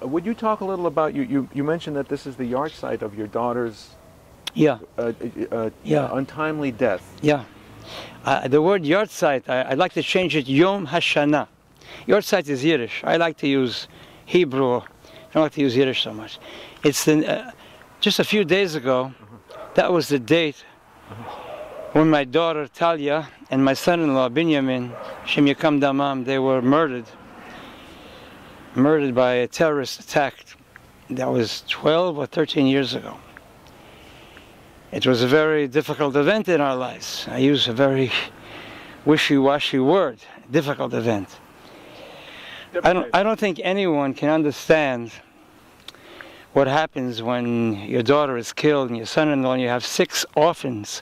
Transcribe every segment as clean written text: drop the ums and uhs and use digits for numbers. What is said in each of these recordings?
Would you talk a little about, you mentioned that this is the yard site of your daughter's untimely death. Yeah. The word yard site, I'd like to change it, Yom Hashanah. Yard site is Yiddish. I like to use Hebrew. I don't like to use Yiddish so much. It's just a few days ago, that was the date when my daughter Talia and my son-in-law Benjamin Shem Yakam Damam, they were murdered by a terrorist attack. That was 12 or 13 years ago. It was a very difficult event in our lives. I use a very wishy-washy word, difficult event. I don't think anyone can understand what happens when your daughter is killed and your son-in-law, and you have six orphans,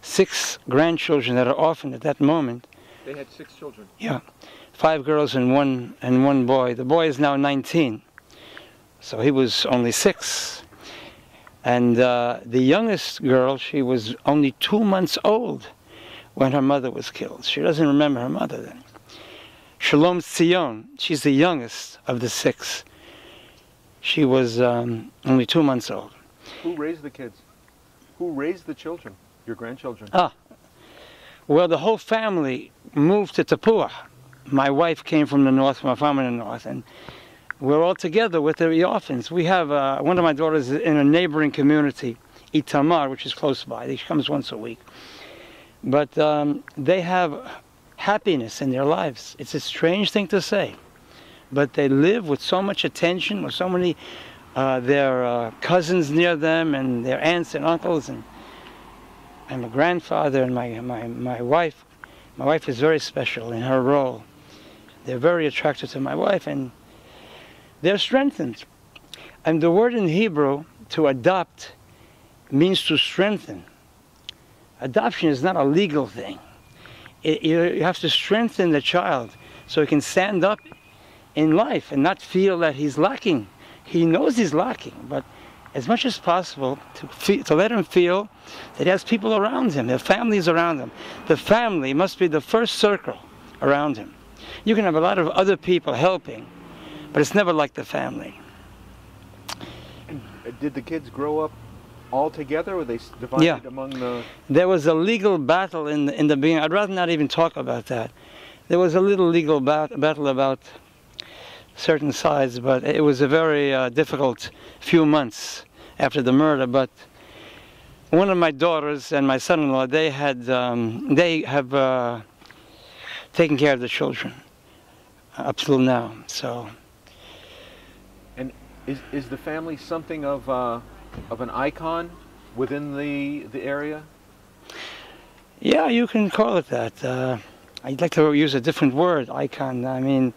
six grandchildren that are orphaned at that moment. They had six children? Yeah. Five girls and one boy. The boy is now 19, so he was only 6. And the youngest girl, she was only 2 months old when her mother was killed. She doesn't remember her mother then. Shalom Tzion, she's the youngest of the 6. She was only 2 months old. Who raised the kids? Who raised the children, your grandchildren? Ah, well, the whole family moved to Tapuach. My wife came from the north, from a farm in the north, and we're all together with the orphans. We have, one of my daughters is in a neighboring community, Itamar, which is close by. She comes once a week. But they have happiness in their lives. It's a strange thing to say. But they live with so much attention, with so many their cousins near them, and their aunts and uncles, and I'm a grandfather, and my wife. My wife is very special in her role. They're very attracted to my wife, and they're strengthened. And the word in Hebrew, to adopt, means to strengthen. Adoption is not a legal thing. You have to strengthen the child so he can stand up in life and not feel that he's lacking. He knows he's lacking, but as much as possible to let him feel that he has people around him, their families around him. The family must be the first circle around him. You can have a lot of other people helping, but it's never like the family. And did the kids grow up all together, or were they divided among the... There was a legal battle in the beginning. I'd rather not even talk about that. There was a little legal battle about certain sides, but it was a very difficult few months after the murder. But one of my daughters and my son-in-law, they have taken care of the children up till now. So, and is the family something of an icon within the area? Yeah, you can call it that. I'd like to use a different word, icon. I mean,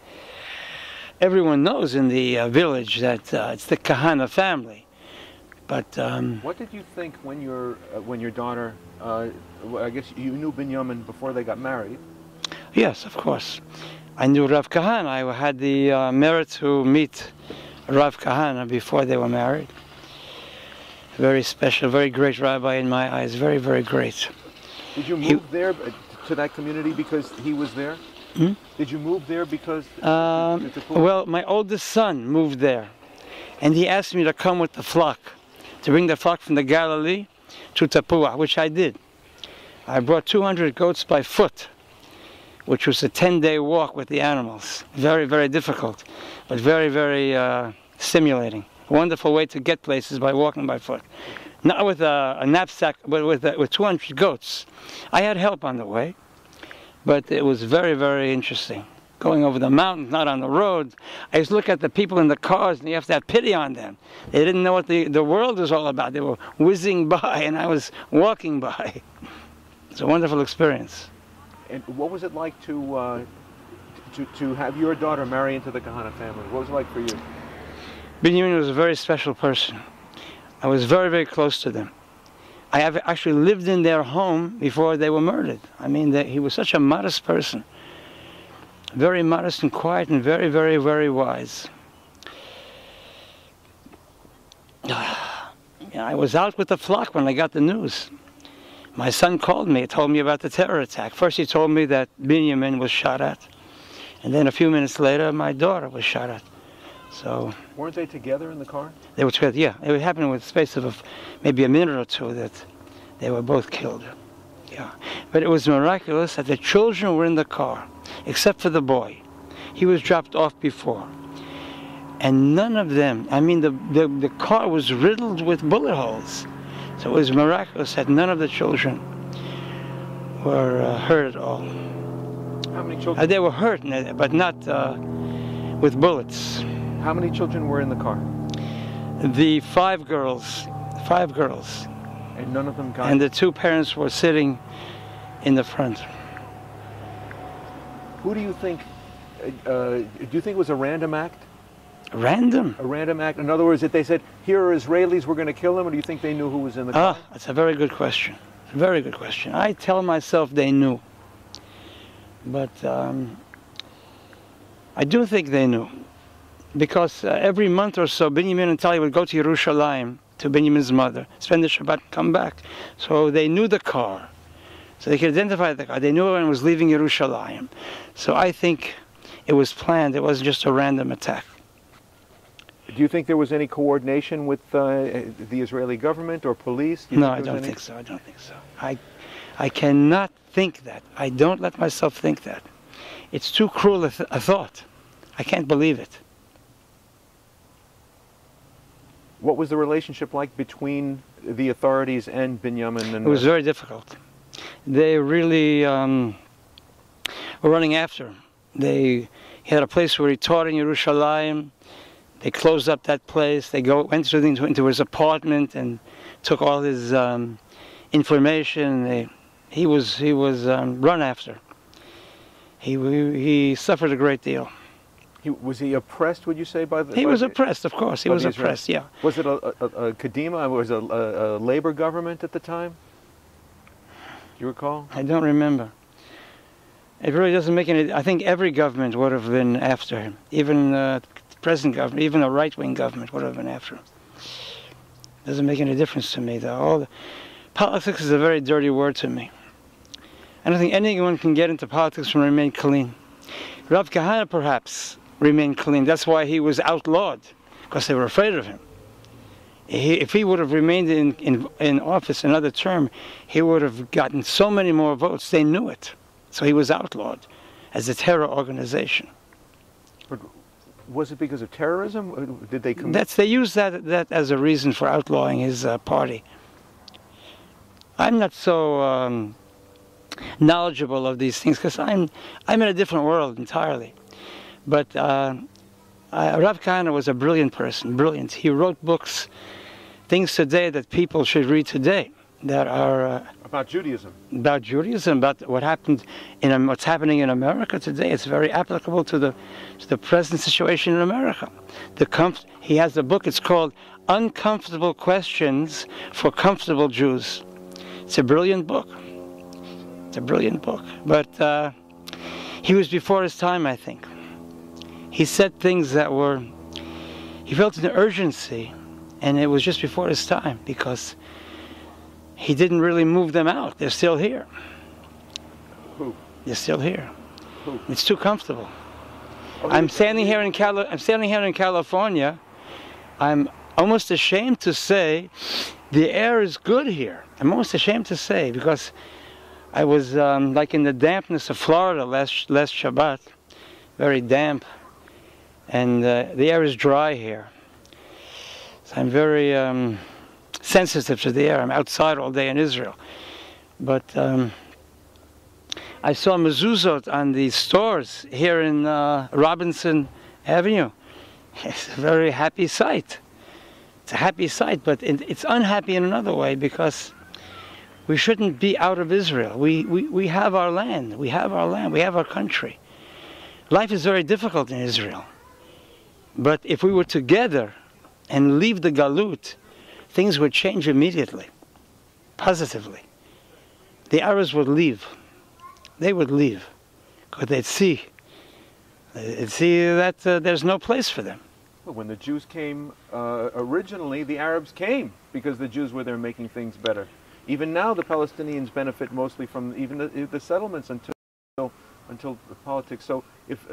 everyone knows in the village that it's the Kahana family, but... what did you think when your daughter, I guess you knew Benjamin before they got married? Yes, of course. I knew Rav Kahana. I had the merit to meet Rav Kahana before they were married. Very special, very great rabbi in my eyes, very, very great. Did you move there to that community because he was there? Hmm? Did you move there because... well, my oldest son moved there, and he asked me to come with the flock, to bring the flock from the Galilee to Tapuach, which I did. I brought 200 goats by foot, which was a 10-day walk with the animals. Very, very difficult, but very, very stimulating. A wonderful way to get places, by walking by foot. Not with a knapsack, but with 200 goats. I had help on the way. But it was very, very interesting. Going over the mountains, not on the road. I used to look at the people in the cars, and you have to have pity on them. They didn't know what the world was all about. They were whizzing by, and I was walking by. It's a wonderful experience. And what was it like to have your daughter marry into the Kahana family? What was it like for you? Benjamin was a very special person. I was very, very close to them. I have actually lived in their home before they were murdered. I mean, he was such a modest person. Very modest and quiet, and very, very, very wise. I was out with the flock when I got the news. My son called me, told me about the terror attack. First he told me that Benjamin was shot at. And then a few minutes later, my daughter was shot at. So weren't they together in the car? They were together. Yeah, it happened in the space of maybe a minute or two that they were both killed. Yeah, but it was miraculous that the children were in the car, except for the boy. He was dropped off before, and none of them. I mean, the car was riddled with bullet holes, so it was miraculous that none of the children were hurt at all. How many children? They were hurt, but not with bullets. How many children were in the car? The five girls. And none of them got it? And the two parents were sitting in the front. Who do you think, do you think it was a random act? Random? A random act. In other words, that they said, here are Israelis, we're going to kill them, or do you think they knew who was in the car? Ah, that's a very good question. Very good question. I tell myself they knew. But I do think they knew. Because every month or so, Benjamin and Talia would go to Yerushalayim, to Benjamin's mother, spend the Shabbat, come back. So they knew the car. So they could identify the car. They knew everyone was leaving Yerushalayim. So I think it was planned. It wasn't just a random attack. Do you think there was any coordination with the Israeli government or police? No, I don't think so. I don't think so. I cannot think that. I don't let myself think that. It's too cruel a thought. I can't believe it. What was the relationship like between the authorities and Benjamin? And it was very difficult. They really were running after him. He had a place where he taught in Yerushalayim. They closed up that place. They went into his apartment and took all his information. He was run after. He suffered a great deal. Was he oppressed, would you say, by the... He was oppressed, of course. He was oppressed, yeah. Was it a Kadima? Was it a labor government at the time? Do you recall? I don't remember. It really doesn't make any... I think every government would have been after him. Even the present government, even a right-wing government would have been after him. It doesn't make any difference to me, though. Politics is a very dirty word to me. I don't think anyone can get into politics and remain clean. Rav Kahana, perhaps, remained clean. That's why he was outlawed, because they were afraid of him. If he would have remained in office another term, he would have gotten so many more votes. They knew it. So he was outlawed as a terror organization. But was it because of terrorism? Or did they commit? They used that as a reason for outlawing his party. I'm not so knowledgeable of these things because I'm in a different world entirely. But Rav Kahana was a brilliant person, brilliant. He wrote books, things today that people should read today that are... about Judaism. About Judaism, about what happened in what's happening in America today. It's very applicable to the present situation in America. He has a book, it's called Uncomfortable Questions for Comfortable Jews. It's a brilliant book. It's a brilliant book. But he was before his time, I think. He said things that were, he felt an urgency, and it was just before his time because he didn't really move them out. They're still here. Who? They're still here. Who? It's too comfortable. Oh, I'm standing here in California. I'm almost ashamed to say the air is good here. I'm almost ashamed to say because I was like in the dampness of Florida last Shabbat, very damp. And the air is dry here. So I'm very sensitive to the air. I'm outside all day in Israel. But I saw mezuzot on the stores here in Robinson Avenue. It's a very happy sight. It's a happy sight, but it's unhappy in another way because we shouldn't be out of Israel. We have our land. We have our land. We have our country. Life is very difficult in Israel. But if we were together and leave the Galut, things would change immediately, positively. The Arabs would leave. They would leave because they'd see that there's no place for them. Well, when the Jews came originally, the Arabs came because the Jews were there making things better. Even now, the Palestinians benefit mostly from even the settlements until until the politics. So if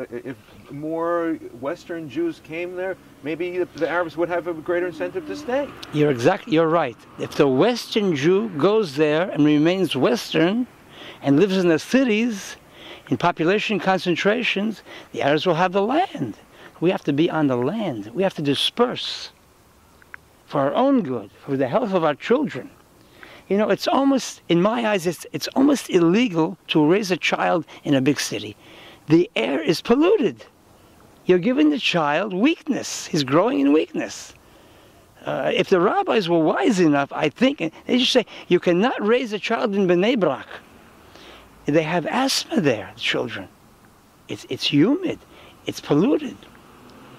more Western Jews came there, maybe the Arabs would have a greater incentive to stay. You're right. If the Western Jew goes there and remains Western and lives in the cities, in population concentrations, the Arabs will have the land. We have to be on the land. We have to disperse for our own good, for the health of our children. You know, it's almost, in my eyes, it's almost illegal to raise a child in a big city. The air is polluted. You're giving the child weakness. He's growing in weakness. If the rabbis were wise enough, I think, they just say, you cannot raise a child in Bnei Brak. They have asthma there, the children. It's humid. It's polluted.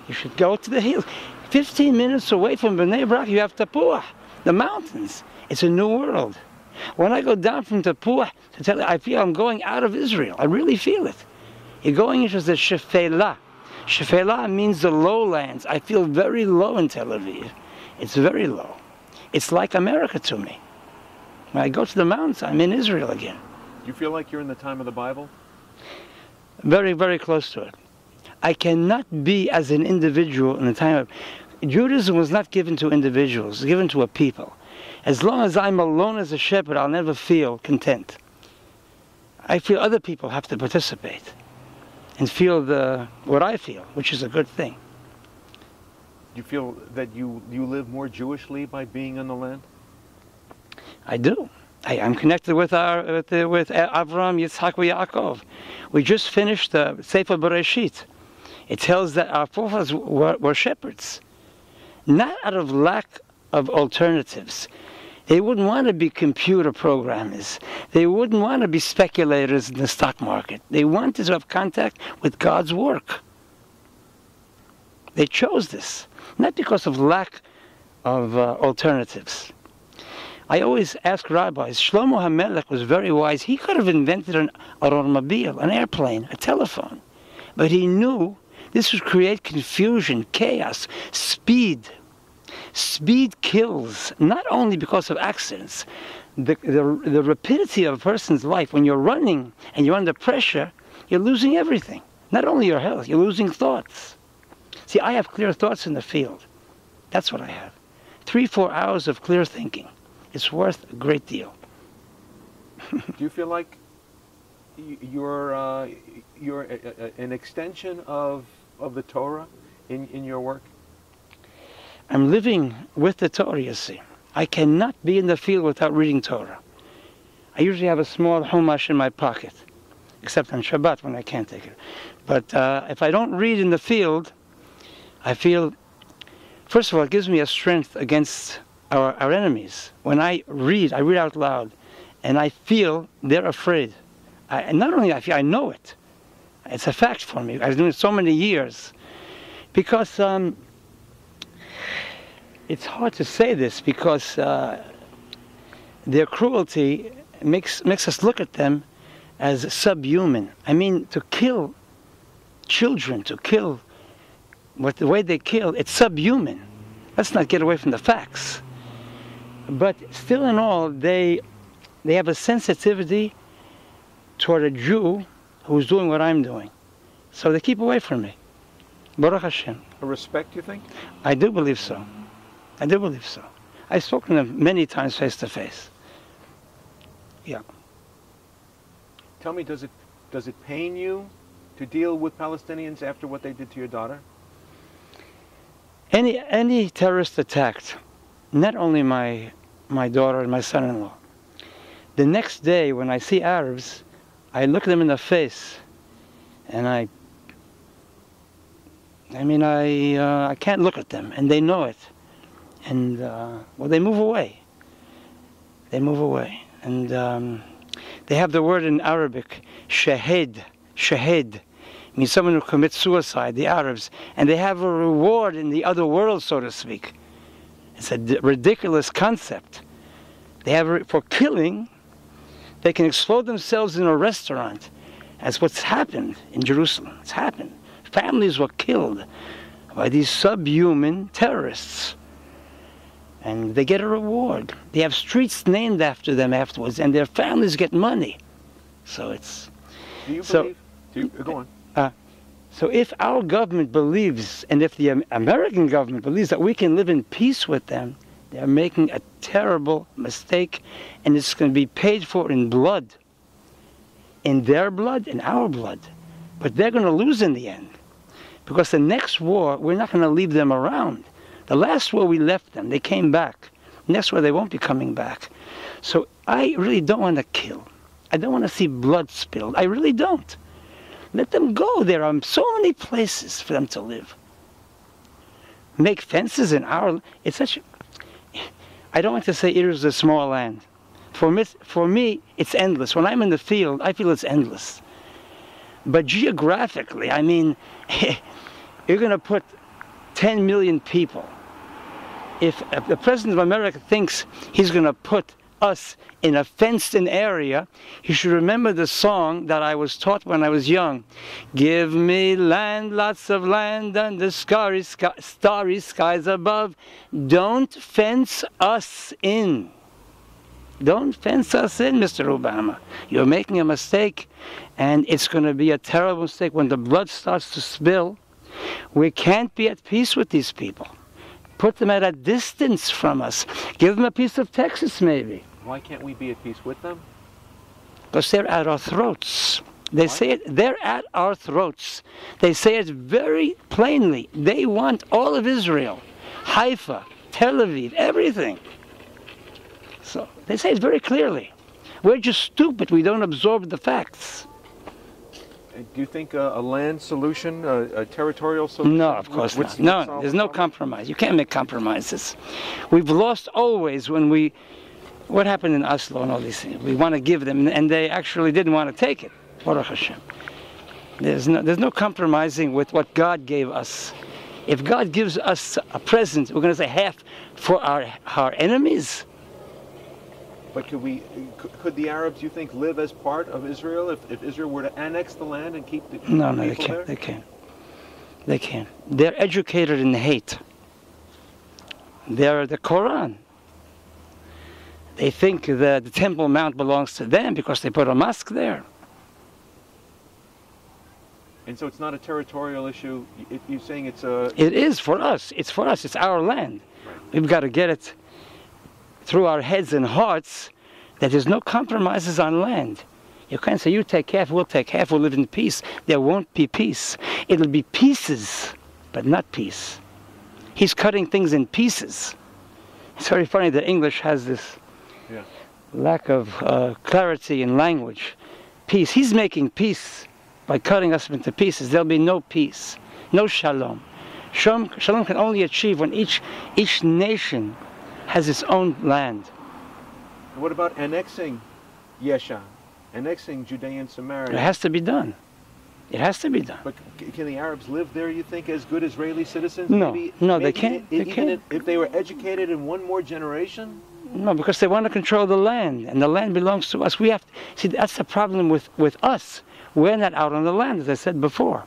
You should go to the hills. 15 minutes away from Bnei Brak, you have Tapuach, the mountains. It's a new world. When I go down from Tapuach to Talia, I feel I'm going out of Israel. I really feel it. You're going into the Shefela. Shefela means the lowlands. I feel very low in Tel Aviv. It's very low. It's like America to me. When I go to the mountains, I'm in Israel again. Do you feel like you're in the time of the Bible? Very, very close to it. I cannot be as an individual in the time of... Judaism was not given to individuals. It was given to a people. As long as I'm alone as a shepherd, I'll never feel content. I feel other people have to participate and feel what I feel, which is a good thing. Do you feel that you live more Jewishly by being on the land? I do. I'm connected with Avraham Yitzhak, Yaakov. We just finished the Sefer Bereshit. It tells that our forefathers were shepherds, not out of lack of alternatives. They wouldn't want to be computer programmers. They wouldn't want to be speculators in the stock market. They wanted to have contact with God's work. They chose this, not because of lack of alternatives. I always ask rabbis, Shlomo HaMelech was very wise. He could have invented an automobile, an airplane, a telephone. But he knew this would create confusion, chaos, speed. Speed kills, not only because of accidents. The rapidity of a person's life, when you're running and you're under pressure, you're losing everything. Not only your health, you're losing thoughts. See, I have clear thoughts in the field. That's what I have. 3-4 hours of clear thinking. It's worth a great deal. Do you feel like you're an extension of the Torah in your work? I'm living with the Torah, you see. I cannot be in the field without reading Torah. I usually have a small humash in my pocket, except on Shabbat when I can't take it. But if I don't read in the field, I feel, first of all, it gives me a strength against our enemies. When I read out loud, and I feel they're afraid. And not only I feel, I know it. It's a fact for me. I've been doing it so many years. Because... it's hard to say this because their cruelty makes us look at them as subhuman. I mean, to kill children, to kill the way they kill, it's subhuman. Let's not get away from the facts. But still in all, they have a sensitivity toward a Jew who's doing what I'm doing. So they keep away from me. Baruch Hashem. A respect, you think? I do believe so. I do believe so. I've spoken to them many times face to face. Yeah. Tell me, does it pain you to deal with Palestinians after what they did to your daughter? Any terrorist attacked, not only my daughter and my son-in-law. The next day when I see Arabs, I look them in the face, and I can't look at them, and they know it. And, well, they move away. They move away. And they have the word in Arabic, shahid. Shahid means someone who commits suicide, the Arabs. And they have a reward in the other world, so to speak. It's a ridiculous concept. They have, for killing, they can explode themselves in a restaurant. That's what's happened in Jerusalem. It's happened. Families were killed by these subhuman terrorists. And they get a reward. They have streets named after them afterwards, and their families get money. So it's... Do you believe Go on. So if our government believes, and if the American government believes that we can live in peace with them, they're making a terrible mistake, and it's going to be paid for in blood. In their blood, in our blood. But they're going to lose in the end. Because the next war, we're not going to leave them around. The last war we left them, they came back. Next war, they won't be coming back. So I really don't want to kill. I don't want to see blood spilled. I really don't. Let them go. There are so many places for them to live. Make fences in our... It's such... I don't like to say it is a small land. For me, it's endless. When I'm in the field, I feel it's endless. But geographically, I mean, you're going to put 10 million people. If the President of America thinks he's going to put us in a fenced-in area, he should remember the song that I was taught when I was young. Give me land, lots of land, and the starry skies above. Don't fence us in. Don't fence us in, Mr. Obama. You're making a mistake, and it's going to be a terrible mistake when the blood starts to spill. We can't be at peace with these people. Put them at a distance from us. Give them a piece of Texas, maybe. Why can't we be at peace with them? Because they're at our throats. They say it, they're at our throats. They say it very plainly. They want all of Israel, Haifa, Tel Aviv, everything. So they say it very clearly. We're just stupid. We don't absorb the facts. Do you think a land solution, a territorial solution? No, of course not. No, there's no compromise. You can't make compromises. We've lost always when we... What happened in Oslo and all these things? We want to give them, and they actually didn't want to take it. Baruch Hashem. There's no compromising with what God gave us. If God gives us a present, we're going to say half for our enemies. But could the Arabs, you think, live as part of Israel if Israel were to annex the land and keep the people there? No, they can't. They can't. They can't. They're educated in hate. They're the Koran. They think that the Temple Mount belongs to them because they put a mosque there. And so it's not a territorial issue. You're saying it's a... It is for us. It's for us. It's our land. Right. We've got to get it through our heads and hearts that there's no compromises on land. You can't say, you take half, we'll live in peace. There won't be peace. It'll be pieces, but not peace. He's cutting things in pieces. It's very funny that English has this lack of clarity in language. Peace. He's making peace by cutting us into pieces. There'll be no peace, no shalom. Shalom can only achieve when each nation has its own land. And what about annexing Yesha, annexing Judea and Samaria? It has to be done. It has to be done. But can the Arabs live there, you think, as good Israeli citizens? No, maybe they can't. Even if they were educated in one more generation? No, because they want to control the land, and the land belongs to us. We have to, see, that's the problem with us. We're not out on the land, as I said before.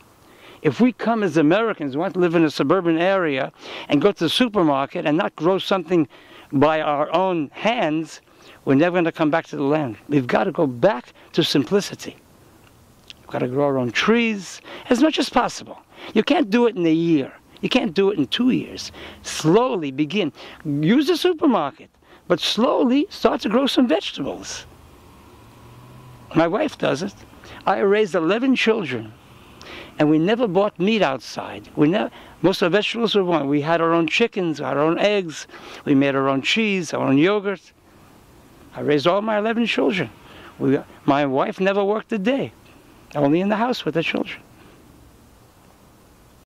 If we come as Americans, we want to live in a suburban area and go to the supermarket and not grow something by our own hands, we're never going to come back to the land. We've got to go back to simplicity. We've got to grow our own trees as much as possible. You can't do it in a year. You can't do it in 2 years. Slowly begin. Use the supermarket, but slowly start to grow some vegetables. My wife does it. I raised 11 children. And we never bought meat outside. Most of the vegetables were born. We had our own chickens, our own eggs. We made our own cheese, our own yogurt. I raised all my 11 children. My wife never worked a day, only in the house with the children.